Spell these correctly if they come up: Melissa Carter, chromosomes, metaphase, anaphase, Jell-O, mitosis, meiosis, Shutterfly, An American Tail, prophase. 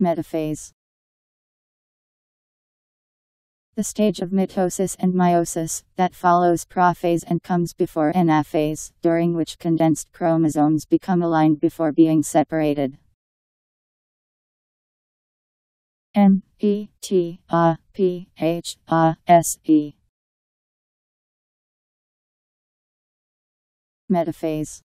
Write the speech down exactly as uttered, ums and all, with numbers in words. Metaphase. The stage of mitosis and meiosis, that follows prophase and comes before anaphase, during which condensed chromosomes become aligned before being separated. M E T A P H A S E. Metaphase.